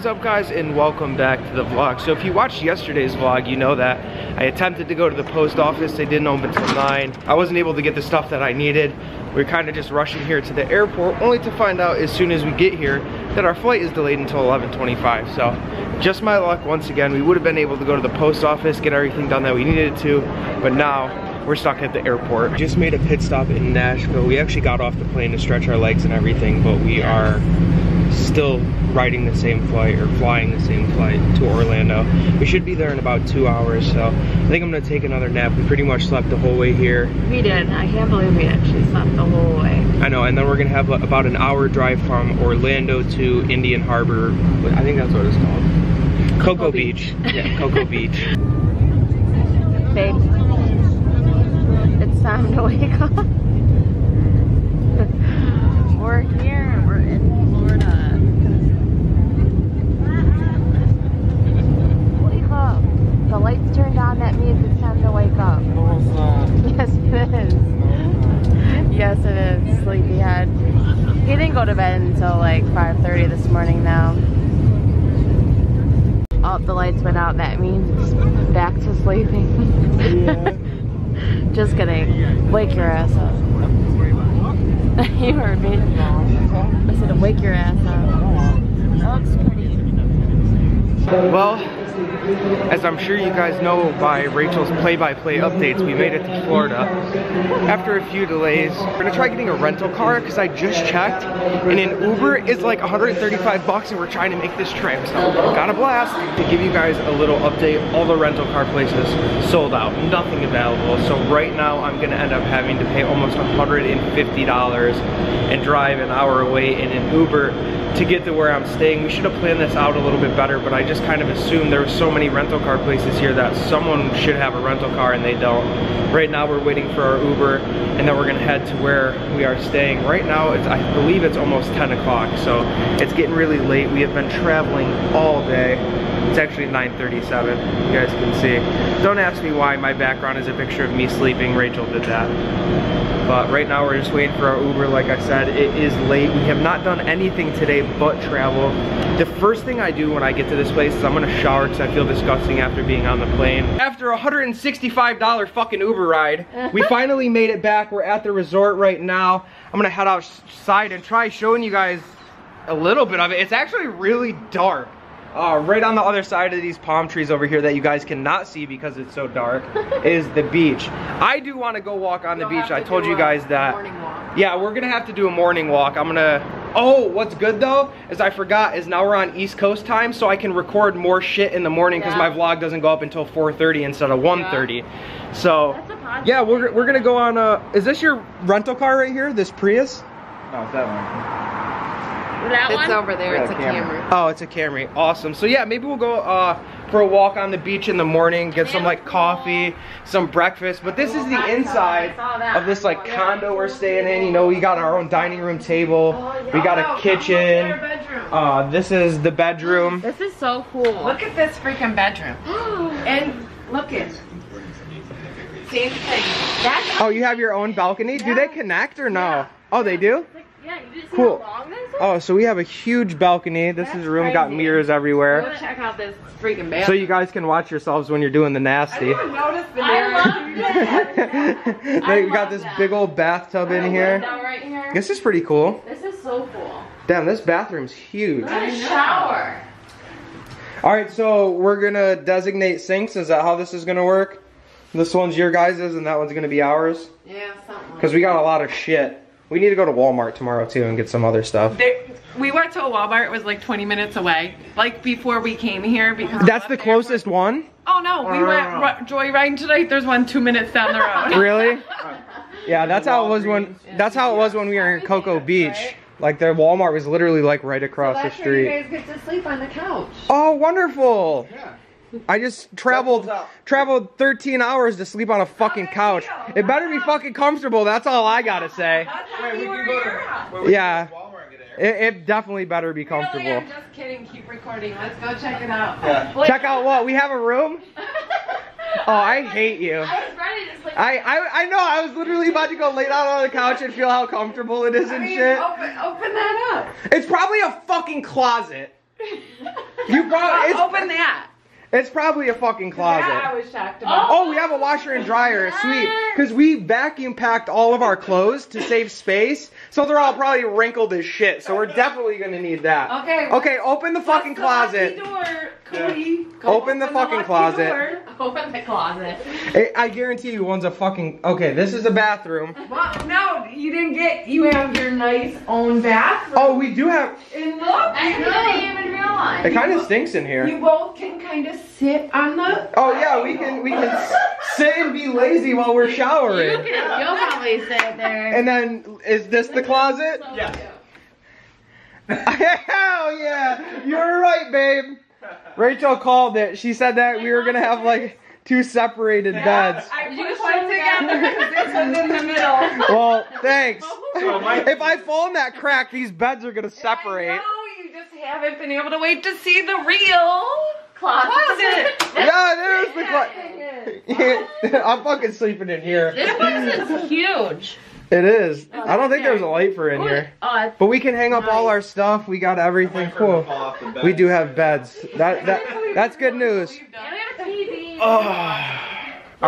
is up, guys, and welcome back to the vlog. So if you watched yesterday's vlog, you know that I attempted to go to the post office. They didn't open till 9. I wasn't able to get the stuff that I needed. We're kind of just rushing here to the airport, only to find out as soon as we get here that our flight is delayed until 11:25. So just my luck once again. We would have been able to go to the post office, get everything done that we needed to, but now we're stuck at the airport. Just made a pit stop in Nashville. We actually got off the plane to stretch our legs and everything, but we are still riding the same flight, or flying the same flight to Orlando. We should be there in about 2 hours, so I think I'm gonna take another nap. We pretty much slept the whole way here. We did. I can't believe we actually slept the whole way. I know, and then we're gonna have about an hour drive from Orlando to Indian Harbor. I think that's what it's called. Cocoa Beach. Yeah, Cocoa Beach. Babe. Time to wake up. We're here, we're in Florida. Wake up. The lights turned on, that means it's time to wake up. No, it's not. Yes, it is. No, yes, it is. Sleepyhead. He didn't go to bed until like 5:30 this morning now. Oh, the lights went out, that means back to sleeping. Yeah. Just kidding. Wake your ass up. You heard me. I said wake your ass up. That looks pretty. Well, as I'm sure you guys know by Rachel's play-by-play updates, we made it to Florida. After a few delays, we're gonna try getting a rental car because I just checked, and an Uber is like 135 bucks, and we're trying to make this trip. So, got a blast. To give you guys a little update, all the rental car places sold out, nothing available. So right now, I'm gonna end up having to pay almost $150 and drive an hour away in an Uber to get to where I'm staying. We should have planned this out a little bit better, but I just kind of assumed there were so many rental car places here that someone should have a rental car and they don't. Right now we're waiting for our Uber, and then we're gonna head to where we are staying. Right now, it's, I believe it's almost 10 o'clock, so it's getting really late. We have been traveling all day. It's actually 9:37, you guys can see. Don't ask me why my background is a picture of me sleeping. Rachel did that. But right now we're just waiting for our Uber. Like I said, it is late. We have not done anything today but travel. The first thing I do when I get to this place is I'm gonna shower because I feel disgusting after being on the plane. After a $165 fucking Uber ride, we finally made it back. We're at the resort right now. I'm gonna head outside and try showing you guys a little bit of it. It's actually really dark. Right on the other side of these palm trees over here that you guys cannot see because it's so dark is the beach. I do want to go walk on the beach. I told you guys that. Yeah, we're gonna have to do a morning walk. I'm gonna, oh, what's good though is I forgot is now we're on East Coast time, so I can record more shit in the morning because my vlog doesn't go up until 4:30 instead of 1:30. So yeah, we're gonna go on is this your rental car right here, this Prius? No, it's that one. That it's one? Over there, yeah, it's a Camry. Oh, it's a Camry, awesome. So yeah, maybe we'll go for a walk on the beach in the morning, get some like coffee, some breakfast. But this is the inside of this like condo we're staying in. You know, we got our own dining room table, we got a kitchen. This is the bedroom. This is so cool. Look at this freaking bedroom. And look at same thing. Oh, you have your own balcony? Do they connect or no? Oh, they do? Yeah, you just see cool. How long this is? Oh, so we have a huge balcony. This is a room, crazy. Got mirrors everywhere. Go check out this freaking bathroom. So you guys can watch yourselves when you're doing the nasty. I noticed the mirror. They got this big old bathtub in here. Right here. This is pretty cool. This is so cool. Damn, this bathroom's huge. Look at the shower. All right, so we're gonna designate sinks. Is that how this is gonna work? This one's your guys's, and that one's gonna be ours. Yeah, something. Because we got a lot of shit. We need to go to Walmart tomorrow too and get some other stuff. We went to a Walmart, it was like 20 minutes away, like before we came here. Because that's the closest one? Oh no, we went joyriding tonight, there's one 2 minutes down the road. Really? Yeah, that's how it was when we were in Cocoa Beach. Right? Like their Walmart was literally like right across the street. You guys get to sleep on the couch. Oh, wonderful. Yeah. I just traveled 13 hours to sleep on a fucking couch. It better be fucking comfortable. That's all I gotta say. Yeah, it definitely better be comfortable. Really, I'm just kidding. Keep recording. Let's go check it out. Yeah. Check out what? We have a room? Oh, I hate you. I was ready to sleep. I know. I was literally about to go lay down on the couch and feel how comfortable it is and shit. Open that up. It's probably a fucking closet. You probably open that. It's probably a fucking closet. Yeah, I was shocked about. Oh, we have a washer and dryer. Sweet. Because we vacuum packed all of our clothes to save space. So they're all probably wrinkled as shit. So we're definitely going to need that. Okay. Okay, open the fucking closet. The door, Cody. Yeah. Open the fucking closet. Door. Open the closet. I guarantee you one's a fucking... Okay, this is a bathroom. Well, no, you didn't get... You have your nice own bathroom. Oh, we do have... And look. I didn't even realize. It kind of stinks in here. You both can kind of... Sit on the. Oh yeah, we can sit and be lazy while we're showering. You'll probably sit there. And then, is this the closet? Yeah. Hell yeah, you're right, babe. Rachel called it. She said that we were gonna have like two separated beds. I put together because this one's in the middle. Well, thanks. If I fall in that crack, these beds are gonna separate. No, you just haven't been able to wait to see the real. Closet. Yeah, there's the closet. I'm fucking sleeping in here. This place is huge. It is. Oh, I don't think there's a light for in here. Oh, but we can hang up all our stuff. We got everything. Cool. We do have beds. That's good news. I'm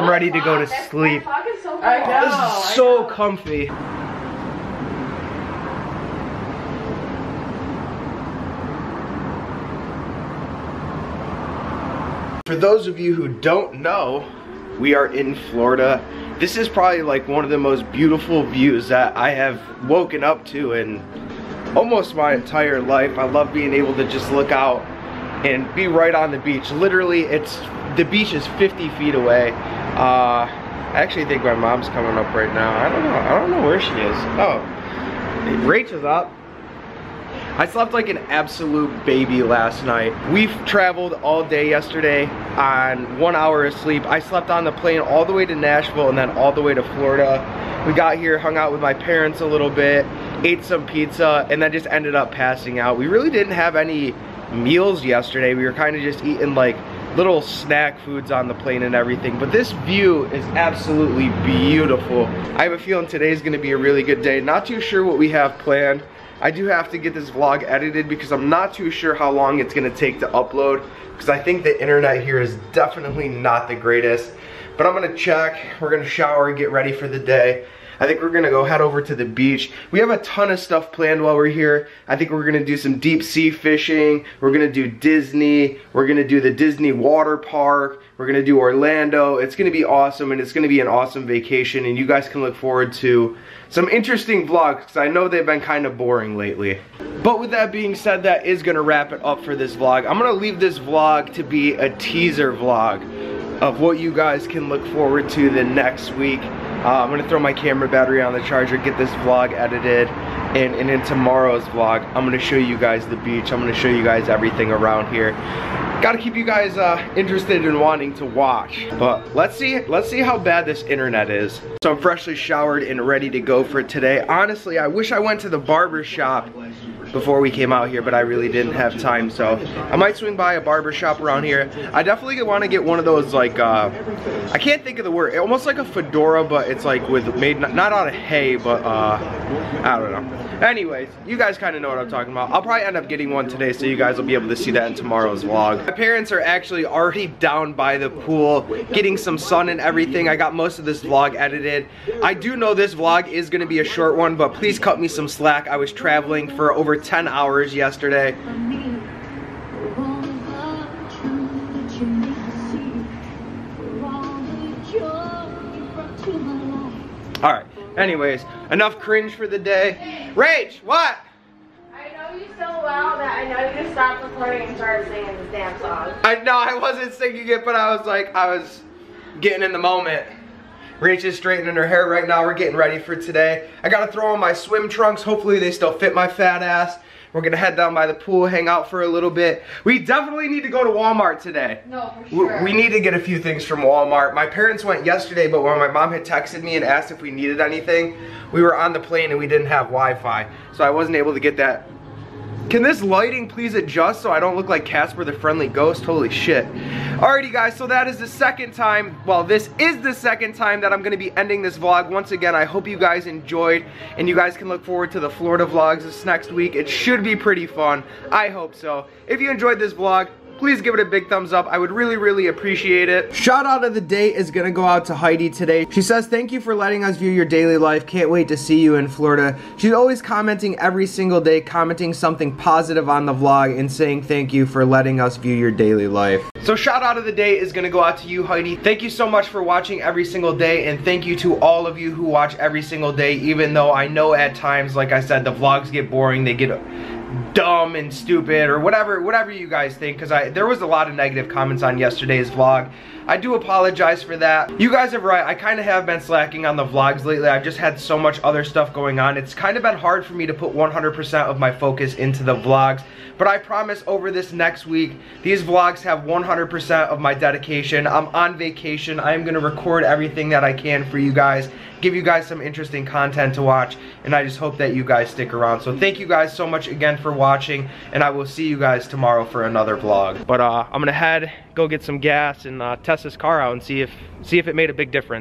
ready to go to sleep. This is so comfy. For those of you who don't know, we are in Florida. This is probably like one of the most beautiful views that I have woken up to in almost my entire life. I love being able to just look out and be right on the beach. Literally, the beach is 50 feet away. I actually think my mom's coming up right now. I don't know where she is. Oh, Rachel's up. I slept like an absolute baby last night. We've traveled all day yesterday on 1 hour of sleep. I slept on the plane all the way to Nashville and then all the way to Florida. We got here, hung out with my parents a little bit, ate some pizza, and then just ended up passing out. We really didn't have any meals yesterday. We were kind of just eating like little snack foods on the plane and everything, but this view is absolutely beautiful. I have a feeling today's gonna be a really good day. Not too sure what we have planned. I do have to get this vlog edited because I'm not too sure how long it's gonna take to upload because I think the internet here is definitely not the greatest. But I'm gonna check, we're gonna shower and get ready for the day. I think we're gonna go head over to the beach. We have a ton of stuff planned while we're here. I think we're gonna do some deep sea fishing, we're gonna do Disney, we're gonna do the Disney water park, we're gonna do Orlando. It's gonna be awesome and it's gonna be an awesome vacation and you guys can look forward to some interesting vlogs because I know they've been kind of boring lately. But with that being said, that is gonna wrap it up for this vlog. I'm gonna leave this vlog to be a teaser vlog of what you guys can look forward to the next week. I'm gonna throw my camera battery on the charger, get this vlog edited, and in tomorrow's vlog, I'm gonna show you guys the beach. I'm gonna show you guys everything around here. Gotta keep you guys interested in wanting to watch. But let's see how bad this internet is. So I'm freshly showered and ready to go for today. Honestly, I wish I went to the barber shop before we came out here, but I really didn't have time, so I might swing by a barber shop around here. I definitely want to get one of those, like, I can't think of the word, almost like a fedora, but it's like with, made not out of hay, but I don't know. Anyways, you guys kind of know what I'm talking about. I'll probably end up getting one today, so you guys will be able to see that in tomorrow's vlog. My parents are actually already down by the pool, getting some sun and everything. I got most of this vlog edited. I do know this vlog is going to be a short one, but please cut me some slack. I was traveling for over 10 hours yesterday. All right, anyways, enough cringe for the day. Rach, what? I know you so well that I know you just stopped recording and started singing this damn song. I know, I wasn't singing it, but I was getting in the moment. Rach is straightening her hair right now. We're getting ready for today. I gotta throw on my swim trunks. Hopefully they still fit my fat ass. We're gonna head down by the pool, hang out for a little bit. We definitely need to go to Walmart today. No, for sure. We need to get a few things from Walmart. My parents went yesterday, but when my mom had texted me and asked if we needed anything, we were on the plane and we didn't have Wi-Fi, so I wasn't able to get that. Can this lighting please adjust so I don't look like Casper the Friendly Ghost? Holy shit. Alrighty guys, so that is the second time, well this is the second time that I'm gonna be ending this vlog. Once again, I hope you guys enjoyed and you guys can look forward to the Florida vlogs this next week. It should be pretty fun. I hope so. If you enjoyed this vlog, please give it a big thumbs up. I would really appreciate it. Shout out of the day is gonna go out to Heidi today. She says, thank you for letting us view your daily life. Can't wait to see you in Florida. She's always commenting every single day, commenting something positive on the vlog and saying thank you for letting us view your daily life. So shout out of the day is gonna go out to you, Heidi. Thank you so much for watching every single day, and thank you to all of you who watch every single day, even though I know at times, like I said, the vlogs get boring, they get dumb and stupid or whatever you guys think, because there was a lot of negative comments on yesterday's vlog. I do apologize for that. You guys are right, I kind of have been slacking on the vlogs lately. I've just had so much other stuff going on. It's kind of been hard for me to put 100% of my focus into the vlogs, but I promise over this next week, these vlogs have 100% of my dedication. I'm on vacation. I'm gonna record everything that I can for you guys, give you guys some interesting content to watch, and I just hope that you guys stick around. So thank you guys so much again for watching, and I will see you guys tomorrow for another vlog. But I'm gonna head, go get some gas, and test this car out and see if it made a big difference.